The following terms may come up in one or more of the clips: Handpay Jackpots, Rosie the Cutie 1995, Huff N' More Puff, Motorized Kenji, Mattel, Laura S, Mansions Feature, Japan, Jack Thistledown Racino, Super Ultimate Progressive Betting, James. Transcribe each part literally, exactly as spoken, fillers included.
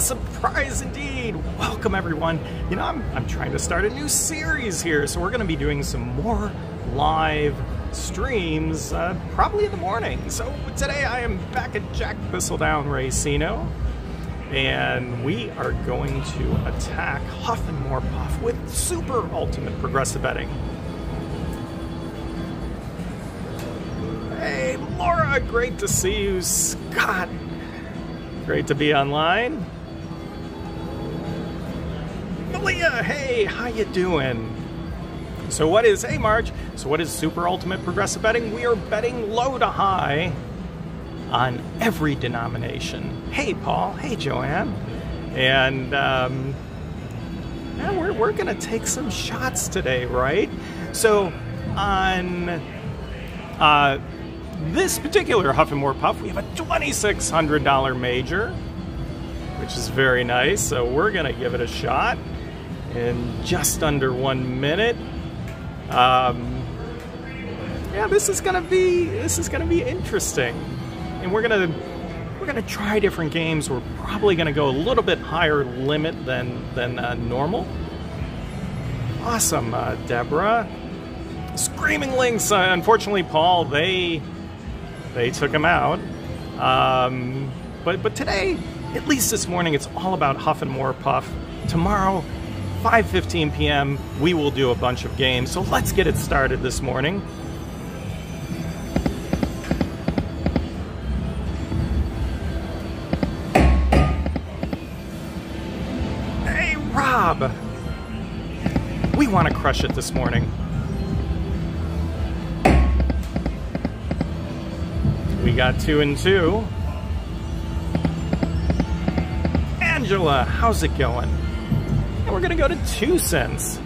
a surprise indeed. Welcome everyone. You know, I'm, I'm trying to start a new series here, so we're gonna be doing some more live streams, uh, probably in the morning. So today I am back at Jack Thistledown Racino, and we are going to attack Huff N' More Puff with Super Ultimate Progressive Betting. Hey, Laura, great to see you. Scott, great to be online. Malia, hey, how you doing? So what is, hey Marge, so what is Super Ultimate Progressive Betting? We are betting low to high on every denomination. Hey Paul, hey Joanne. And um, yeah, we're, we're gonna take some shots today, right? So on uh, this particular Huff N' More Puff, we have a twenty-six hundred dollar major, which is very nice. So we're gonna give it a shot in just under one minute. Um, yeah, this is gonna be this is gonna be interesting, and we're gonna we're gonna try different games. We're probably gonna go a little bit higher limit than than uh, normal. Awesome, uh, Deborah. Screaming Lynx. Uh, unfortunately, Paul, they they took him out. Um, but but today, at least this morning, it's all about Huff N' More Puff. Tomorrow, five fifteen p m we will do a bunch of games, so let's get it started this morning. Hey Rob! We want to crush it this morning. We got two and two. Angela, how's it going? We're gonna go to two cents.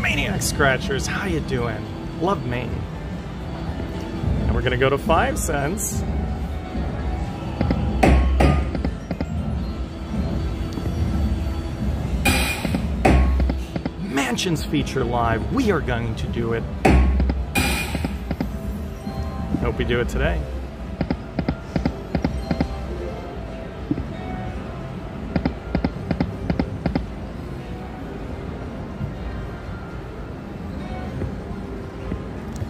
Maniac Scratchers, how you doing? Love Maine. We're gonna go to five cents. Mansions Feature Live, we are going to do it. Hope we do it today.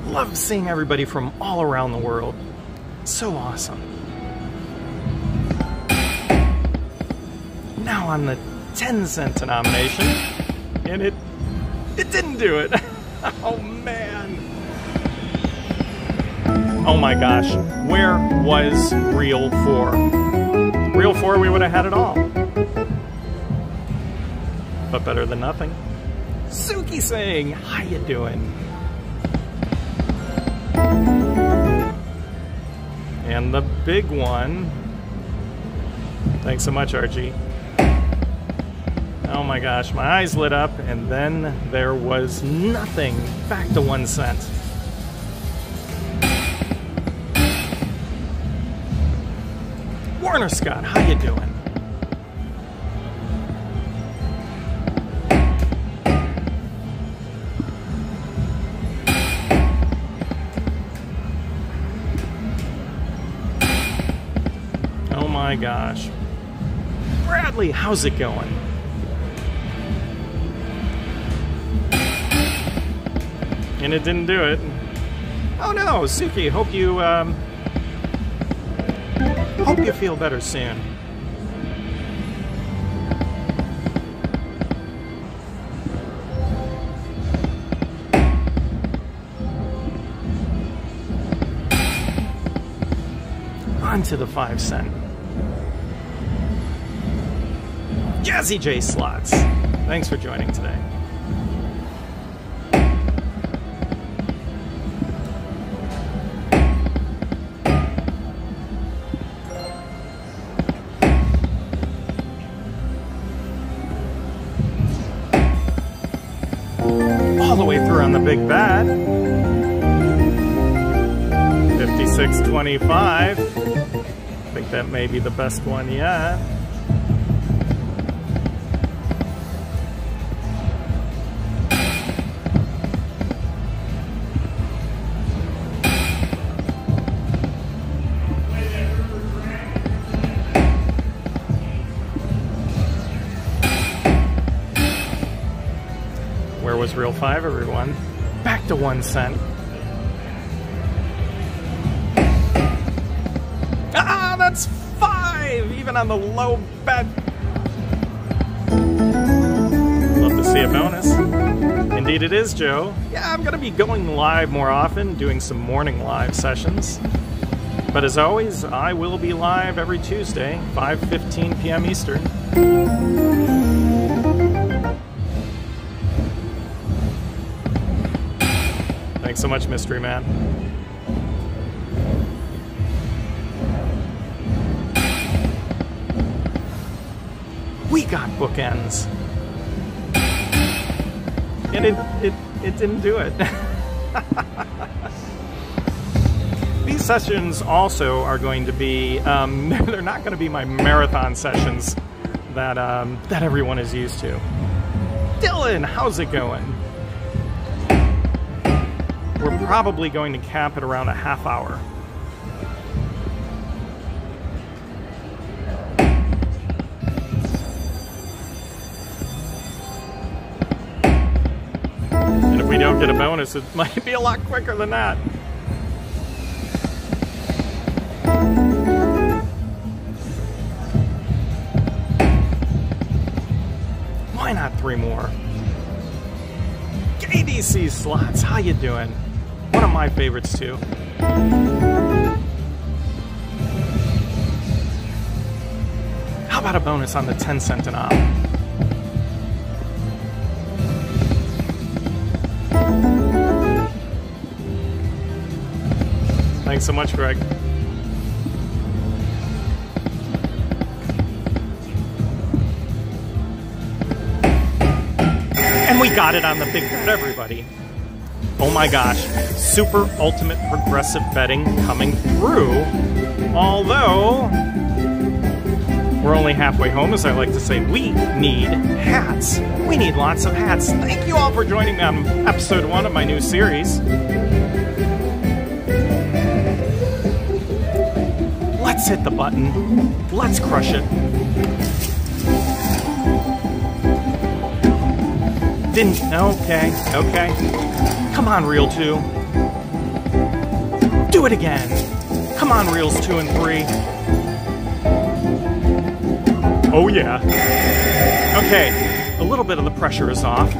Love seeing everybody from all around the world. So awesome. Now on the ten cent denomination, and it it didn't do it. Oh man. Oh my gosh. Where was Reel four? Reel four, we would have had it all. But better than nothing. Suki Singh, how you doing? And the big one. Thanks so much, Archie. Oh my gosh, my eyes lit up, and then there was nothing. Back to one cent. Warner Scott, how you doing? My gosh. Bradley, how's it going? And it didn't do it. Oh no, Suki, hope you um, hope you feel better soon. On to the five cent. Jazzy J Slots, thanks for joining today. All the way through on the big bad. fifty-six twenty-five. I think that may be the best one yet. Where was Reel Five, everyone? Back to one cent. Ah, that's five, even on the low bet. Love to see a bonus. Indeed it is, Joe. Yeah, I'm gonna be going live more often, doing some morning live sessions. But as always, I will be live every Tuesday, five fifteen p m Eastern. Thanks so much, Mystery Man. We got bookends. And it, it, it didn't do it. These sessions also are going to be, um, they're not going to be my marathon sessions that, um, that everyone is used to. Dylan, how's it going? We're probably going to cap it around a half hour. We don't get a bonus, it might be a lot quicker than that. Why not three more? K D C Slots, how you doing? One of my favorites too. How about a bonus on the ten cent and up? Thanks so much, Greg. And we got it on the big bet, everybody. Oh my gosh, Super Ultimate Progressive Betting coming through. Although, we're only halfway home, as I like to say. We need hats. We need lots of hats. Thank you all for joining me on episode one of my new series. Let's hit the button. Let's crush it. Didn't, okay, okay. Come on, reel two. Do it again. Come on, reels two and three. Oh yeah. Okay, a little bit of the pressure is off.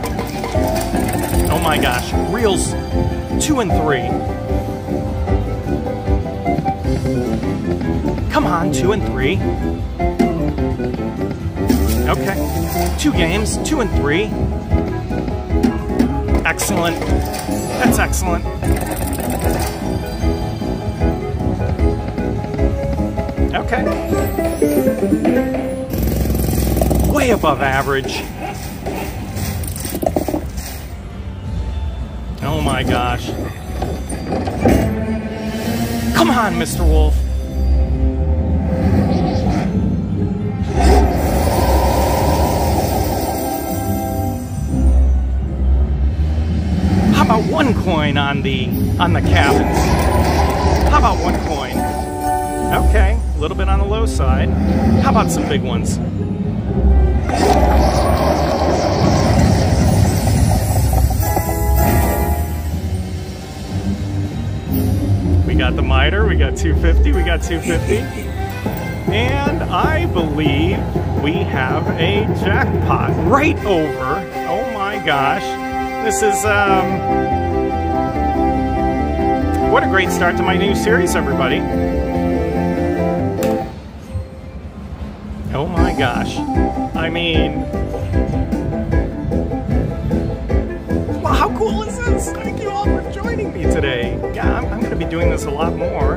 Oh my gosh, reels two and three. Come on, two and three. Okay, two games, two and three. Excellent, that's excellent. Okay. Way above average. Oh my gosh. Come on, Mister Wolf. How about one coin on the on the cabins? How about one coin? Okay, a little bit on the low side. How about some big ones? We got the miter, we got two fifty, we got two fifty. And I believe we have a jackpot right over. Oh my gosh. This is, um, what a great start to my new series, everybody. Oh my gosh. I mean, well, how cool is this? Thank you all for joining me today. Yeah, I'm, I'm going to be doing this a lot more.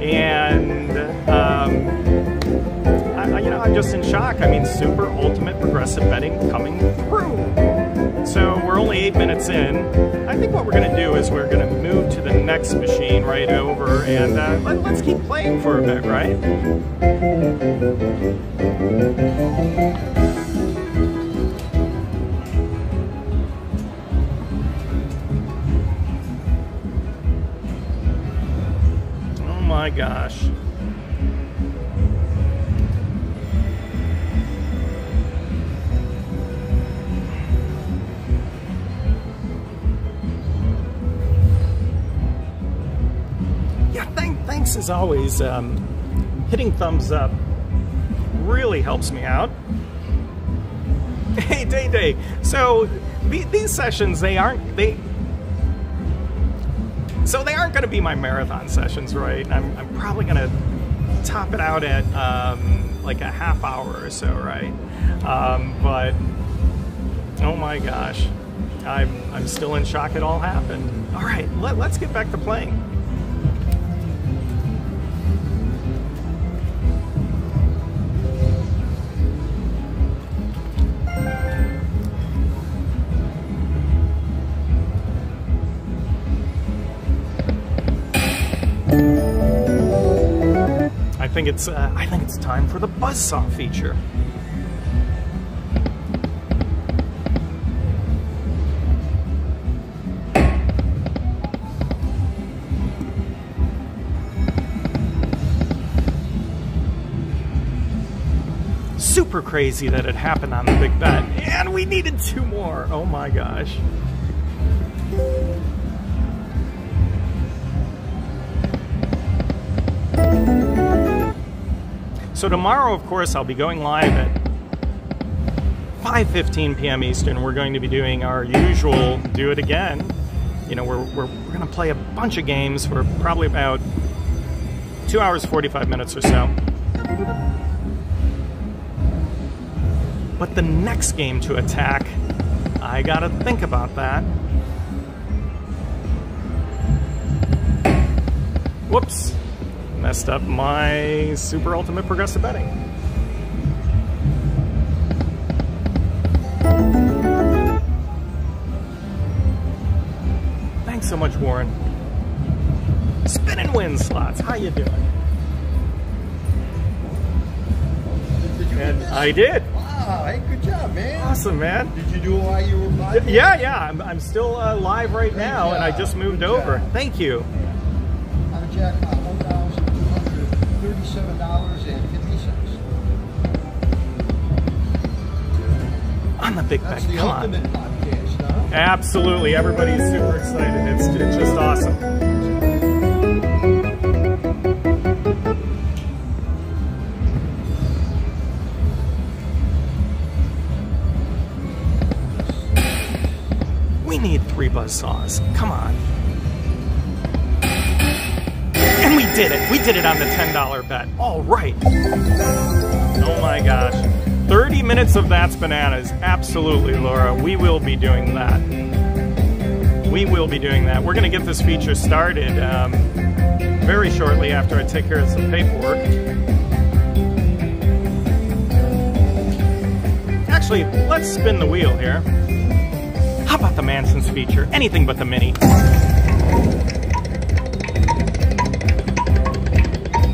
And, um, I, you know, I'm just in shock. I mean, Super Ultimate Progressive Betting coming through. So we're only eight minutes in. I think what we're going to do is we're going to move to the next machine right over, and uh, let, let's keep playing for a bit, right? Oh my gosh. Thanks as always, um, hitting thumbs up really helps me out. Hey, Day Day. So the, these sessions, they aren't they. So they aren't going to be my marathon sessions, right? I'm, I'm probably going to top it out at um, like a half hour or so, right? Um, but oh my gosh, I'm I'm still in shock it all happened. All right, let, let's get back to playing. I think it's uh, I think it's time for the buzzsaw feature. Super crazy that it happened on the big bet, and we needed two more. Oh my gosh. So tomorrow, of course, I'll be going live at five fifteen p m Eastern. We're going to be doing our usual do it again. You know, we're, we're, we're going to play a bunch of games for probably about two hours, forty-five minutes or so. But the next game to attack, I got to think about that. Whoops. Messed up my Super Ultimate Progressive Betting. Thanks so much, Warren. Spin and win slots. How you doing? Did you and I did. Wow! Hey, good job, man. Awesome, man. Did you do it while you were live? Yeah, yeah. I'm, I'm still uh, live right Great now, job. And I just moved good over. Job. Thank you. I'm a jackpot. thirty-seven dollars and fifty cents. On the big bet, come on. Podcast, huh? Absolutely, everybody's super excited. It's, it's just awesome. We need three buzzsaws. Come on. We did it. We did it on the ten dollar bet. All right. Oh my gosh. thirty minutes of That's Bananas. Absolutely, Laura. We will be doing that. We will be doing that. We're going to get this feature started um, very shortly after I take care of some paperwork. Actually, let's spin the wheel here. How about the Mansions feature? Anything but the mini.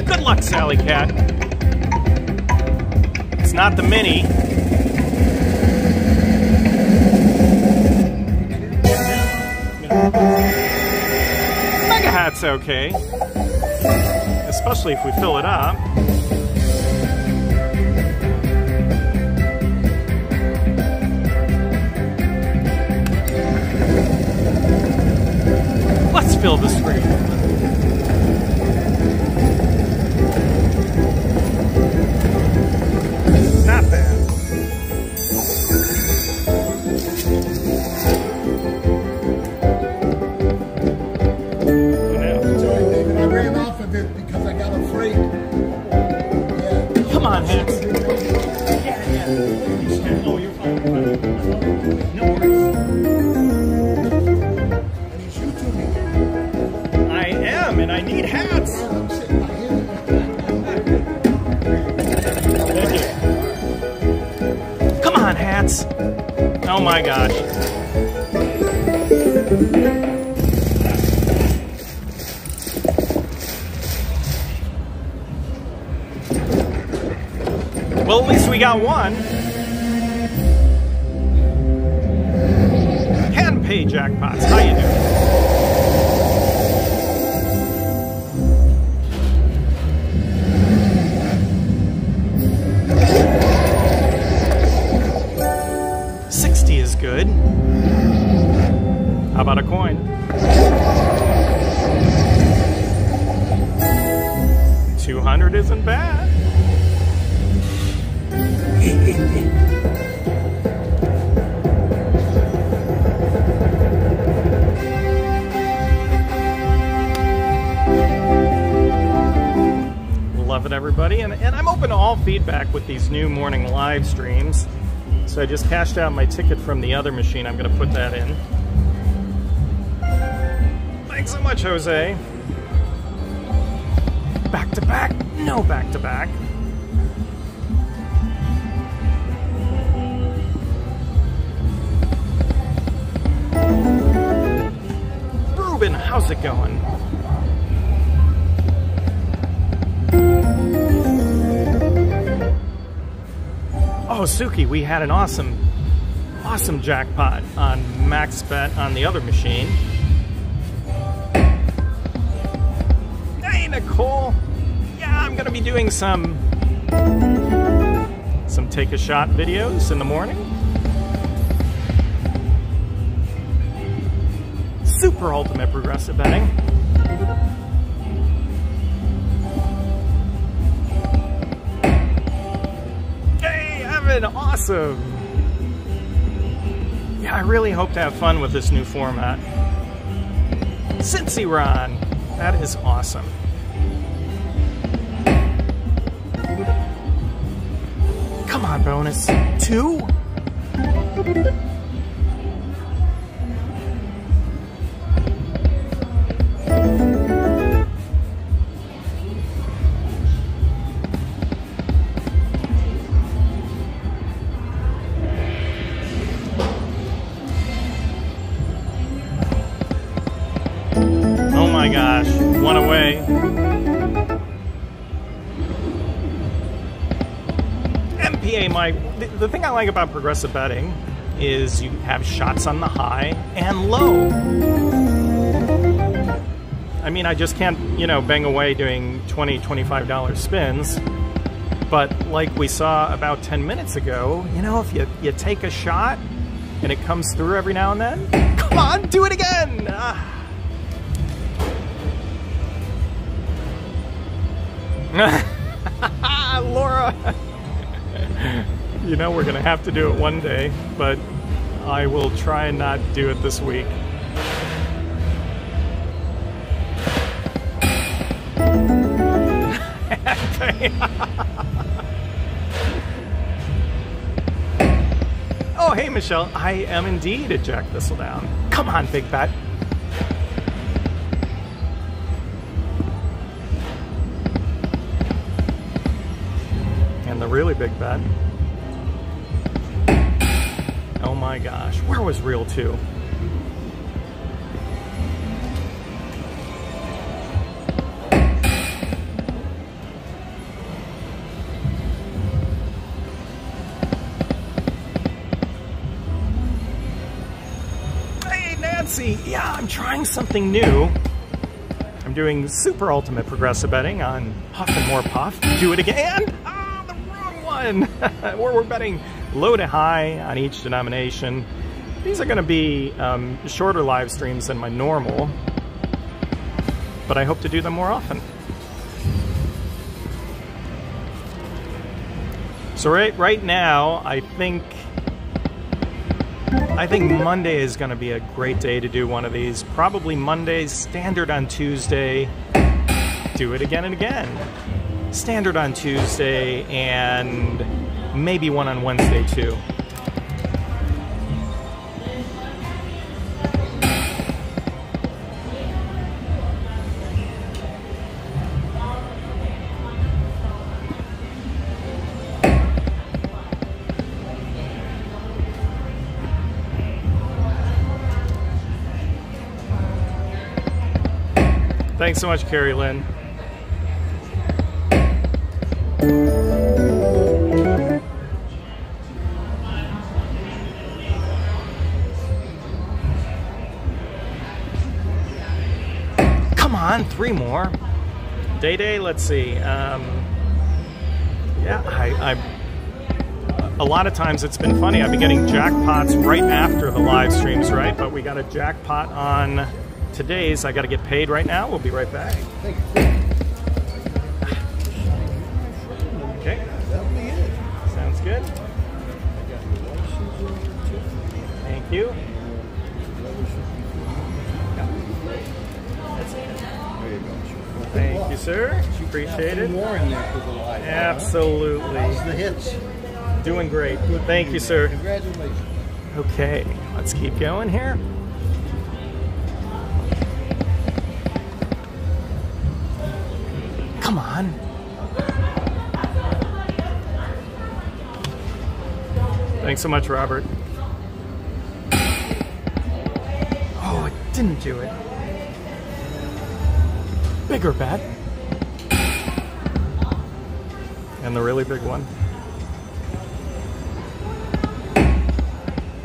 Good luck, Sally Cat. It's not the mini. Mega Hat's okay. Especially if we fill it up. Let's fill the screen. Not bad. Sorry, David. I ran off of it because I got afraid. Yeah. Come on, Hicks. Yeah, yeah. No, you're fine. No worries. I we got one. Handpay Jackpots, how you doing? sixty is good. How about a coin? two hundred isn't bad. Love it, everybody, and, and I'm open to all feedback with these new morning live streams. So I just cashed out my ticket from the other machine. I'm going to put that in. Thanks so much, Jose. Back to back, no back to back. Ruben, how's it going? Oh, Suki, we had an awesome, awesome jackpot on MaxBet on the other machine. Hey, Nicole. I'm going to be doing some some take a shot videos in the morning. Super Ultimate Progressive Betting. Hey, Evan, awesome. Yeah, I really hope to have fun with this new format. Cincy Ron, that is awesome. Come on, bonus. Two? Oh my gosh, one away. M P A, Mike, the, the thing I like about progressive betting is you have shots on the high and low. I mean, I just can't, you know, bang away doing twenty, twenty-five dollar spins. But like we saw about ten minutes ago, you know, if you, you take a shot and it comes through every now and then, come on, do it again! Ah. Laura! You know, we're gonna have to do it one day, but I will try and not do it this week. Oh, hey, Michelle, I am indeed at Jack Thistledown. Come on, Big Bat. And the really big bat. Oh my gosh, where was Reel two? Hey Nancy, yeah, I'm trying something new. I'm doing Super Ultimate Progressive Betting on Huff N' More Puff. Do it again! Ah, oh, the wrong one! Where we're betting low to high on each denomination. These are going to be um, shorter live streams than my normal, but I hope to do them more often. So right, right now, I think I think Monday is going to be a great day to do one of these. Probably Monday's standard on Tuesday. Do it again and again. Standard on Tuesday and maybe one on Wednesday too. Thanks so much, Carrie Lynn. on, three more. Day Day, let's see. Um, yeah, I, I, a lot of times it's been funny. I've been getting jackpots right after the live streams, right? But we got a jackpot on today's. I got to get paid right now. We'll be right back. Thank you. Okay. That'll be it. Sounds good. Thank you. Thank you, sir. Appreciate it. More in there for the live. Absolutely. The hits. Doing great. Thank you, sir. Congratulations. Okay, let's keep going here. Come on. Thanks so much, Robert. Oh, it didn't do it. Bigger bet. And the really big one.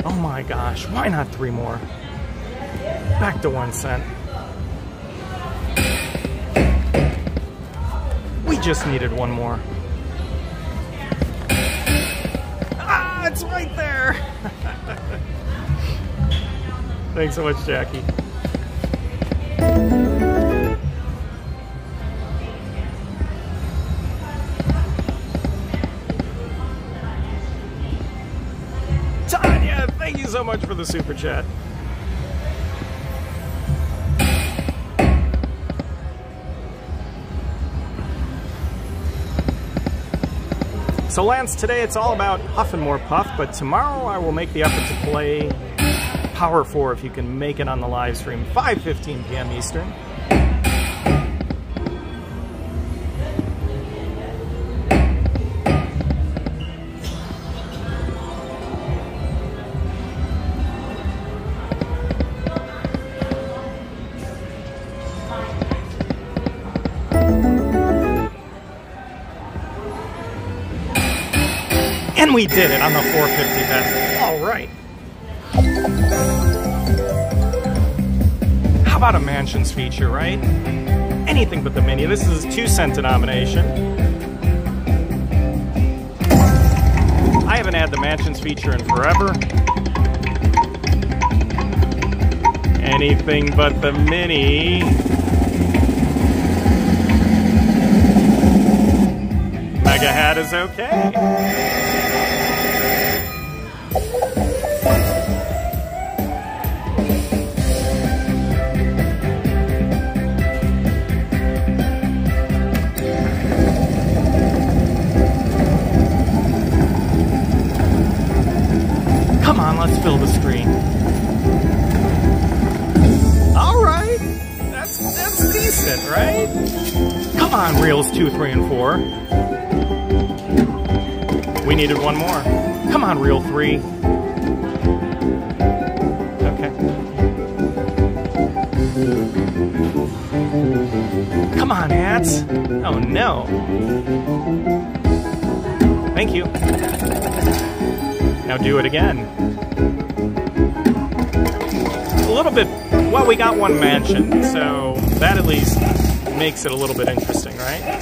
Oh my gosh, why not three more? Back to one cent. We just needed one more. Ah, it's right there. Thanks so much, Jackie. So much for the super chat. So Lance, today it's all about Huff N' More Puff, but tomorrow I will make the effort to play Power Four if you can make it on the live stream, five fifteen p m Eastern. We did it on the four fifty bet. All right. How about a Mansions feature, right? Anything but the mini. This is a two cent denomination. I haven't had the Mansions feature in forever. Anything but the mini. Mega hat is okay. Let's fill the screen. All right, that's that's decent, right? Come on, reels two, three, and four. We needed one more. Come on, reel three. Okay. Come on, hats. Oh no. Thank you. Now do it again. A little bit, well, we got one mansion, so that at least makes it a little bit interesting, right?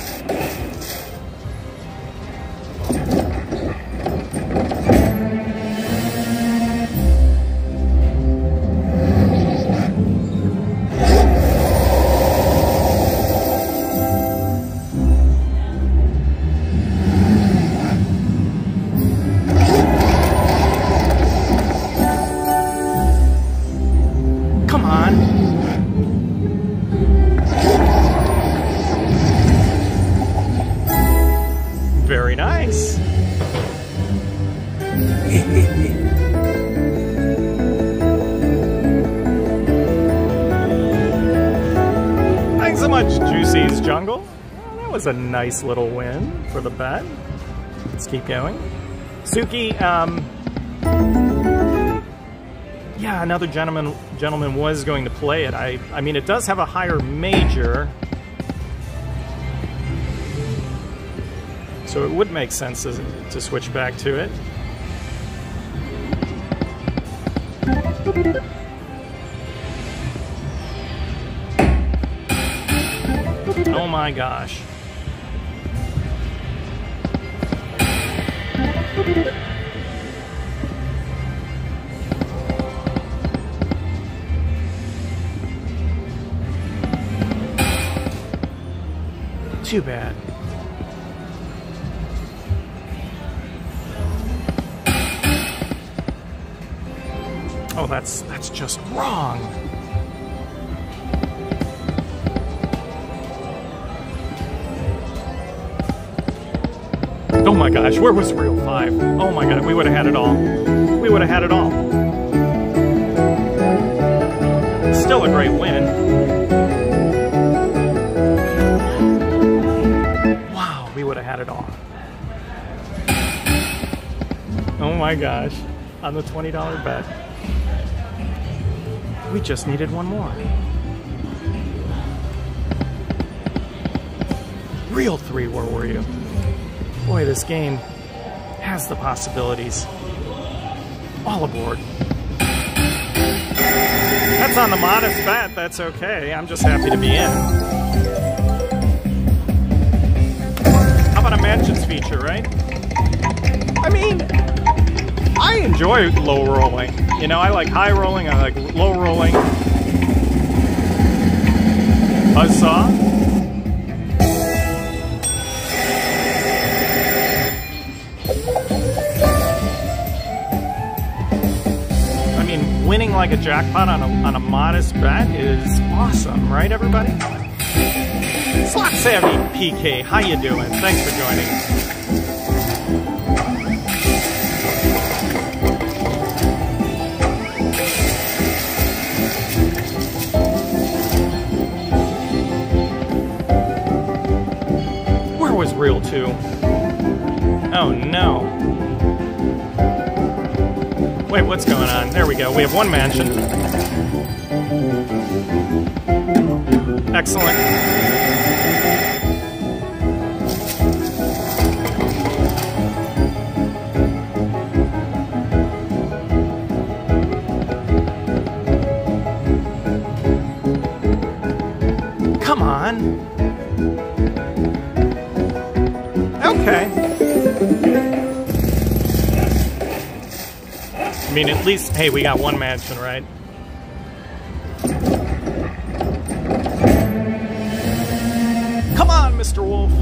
A nice little win for the bet. Let's keep going. Suki, um, yeah, another gentleman gentleman was going to play it. I, I mean, it does have a higher major, so it would make sense to, to switch back to it. Oh my gosh. Too bad. Oh, that's that's just wrong. Oh my gosh, where was real five? Oh my god, we would have had it all. We would have had it all. Still a great win. Wow, we would have had it all. Oh my gosh, on the twenty dollar bet. We just needed one more. Real three, where were you? Boy, this game has the possibilities. All aboard. That's on the modest bet, that's okay. I'm just happy to be in. How about a Mansions feature, right? I mean, I enjoy low rolling. You know, I like high rolling, I like low rolling. Huzzah. I mean, winning like a jackpot on a, on a modest bet is awesome, right everybody? Slot Savvy P K, how you doing? Thanks for joining. Was real too. Oh no. Wait, what's going on? There we go. We have one mansion. Excellent. Come on. Okay. I mean, at least, hey, we got one mansion, right? Come on, Mister Wolf.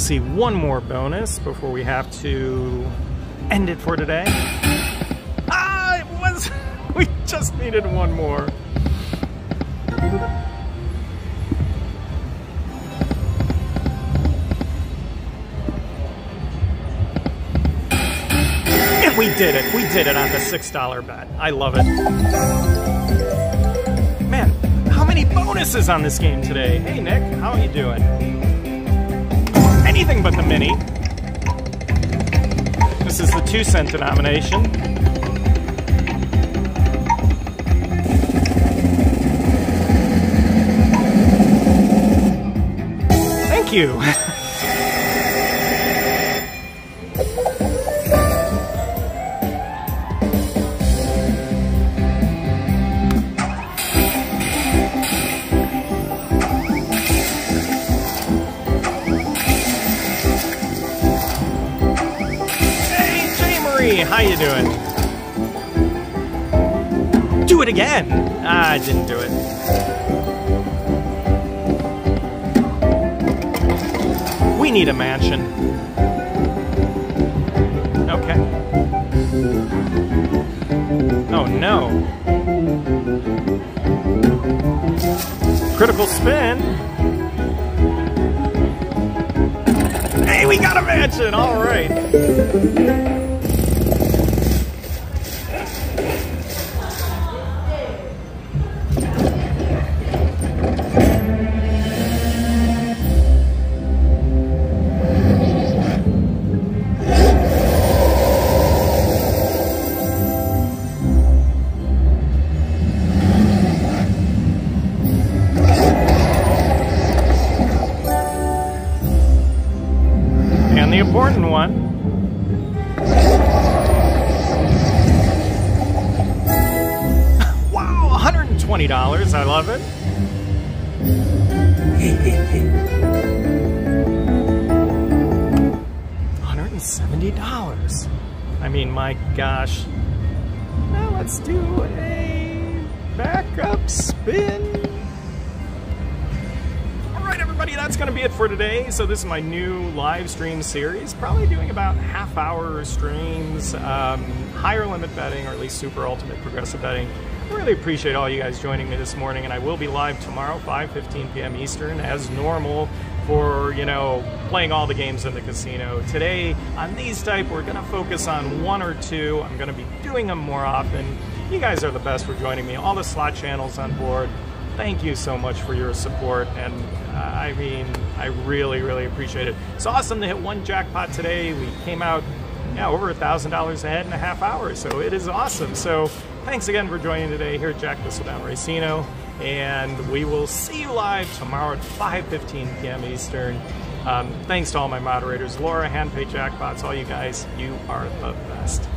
See one more bonus before we have to end it for today. Ah, it was, we just needed one more. And we did it, we did it on the six dollar bet. I love it. Man, how many bonuses on this game today? Hey Nick, how are you doing? Anything but the mini. This is the two cent denomination. Thank you. How you doing? Do it again! Ah, I didn't do it. We We need a mansion. Okay. Oh no. Critical spin. Hey, we got a mansion. All right. Important one. Wow, one hundred twenty dollars. I love it. one hundred seventy dollars. I mean, my gosh. Now let's do a backup spin. That's going to be it for today. So this is my new live stream series, probably doing about half hour streams, um, higher limit betting, or at least Super Ultimate Progressive Betting. I really appreciate all you guys joining me this morning, and I will be live tomorrow, five fifteen p m Eastern, as normal, for, you know, playing all the games in the casino. Today, on these type, we're going to focus on one or two. I'm going to be doing them more often. You guys are the best for joining me. All the slot channels on board. Thank you so much for your support, and uh, I mean, I really, really appreciate it. It's awesome to hit one jackpot today. We came out, yeah, over one thousand dollars ahead in a half hour, so it is awesome. So thanks again for joining today here at Jack Thistledown Racino, and we will see you live tomorrow at five fifteen p m Eastern. Um, thanks to all my moderators, Laura, Handpay Jackpots, all you guys, you are the best.